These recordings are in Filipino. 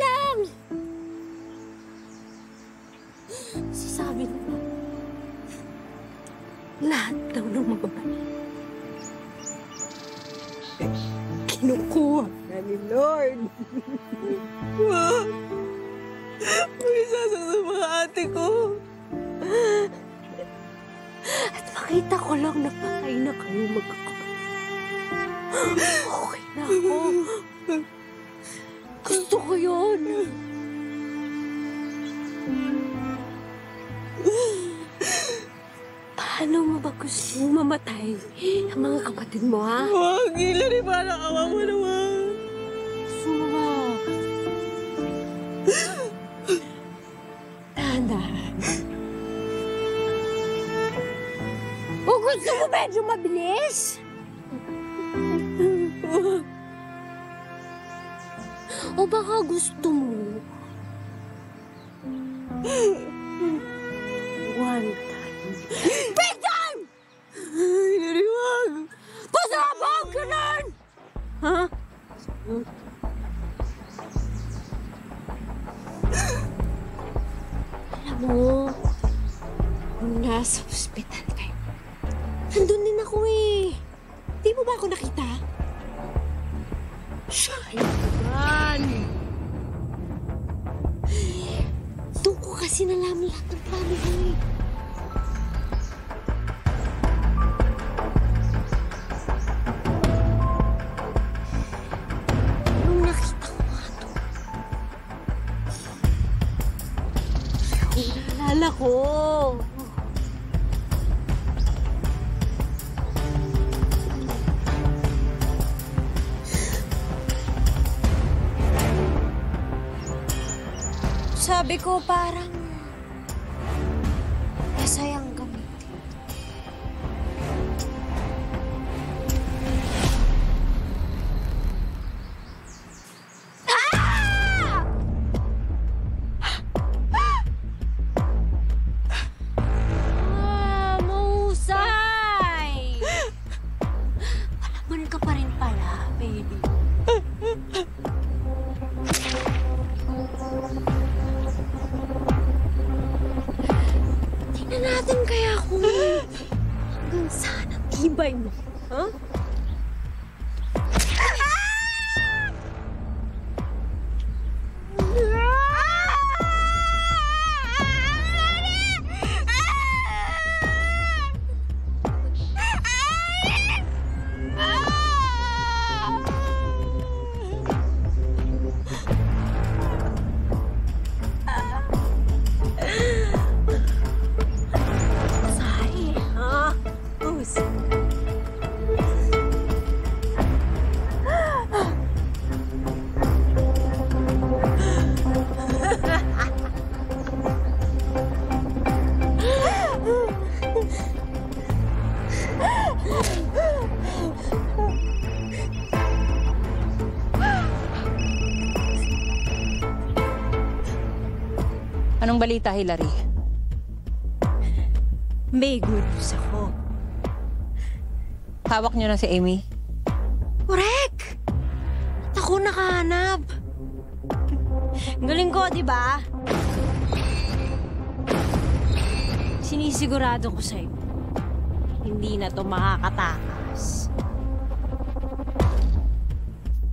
lang! Sasabi nila, lahat daw ng mababait, kinukuha na ni Lord. Ma, mag-isasa sa mga ate ko. At makita ko lang na patay na kayo magkakapatid. Okay na ako. Gusto ko yun. Paano mo ba gusto mamatay ang mga kapatid mo, ha? Huwag, Hilary, para kawa mo naman. Suma. Dahan-dahan. Kung gusto mo medyo mabilis? O baka gusto mo? One time. Bedtime! Ay, nariwag! Pasabang ka nun! Ha? Alam mo, nung nasa ospital tayo, nandun din ako eh. Di mo ba ako nakita? Doon ko kasi nalaman lahat ng plano ko eh. Nung nakita ko nga ito, kung naalala ko. Sabi ko, parang masayang gamitin. Ah! Ah! Ah! Ah, mahusay! Palaman ka pa rin pala, baby. Natin kaya kung hanggang saan ang tibay mo, ha? Huh? Anong balita, Hilary? May good news ako. Hawak niyo na si Amy? Correct! At ako nakahanap. Galing ko, di ba? Sinisigurado ko sa'yo, hindi na to makakatakas.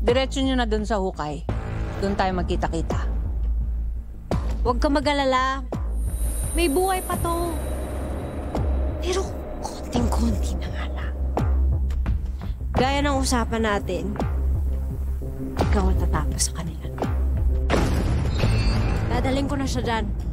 Diretso niyo na dun sa hukay. Doon tayo magkita-kita. Huwag ka mag-alala. May buhay pa to. Pero konting-konti na nga lang. Gaya ng usapan natin, ikaw ang tatapos sa kanila. Dadalhin ko na siya dyan.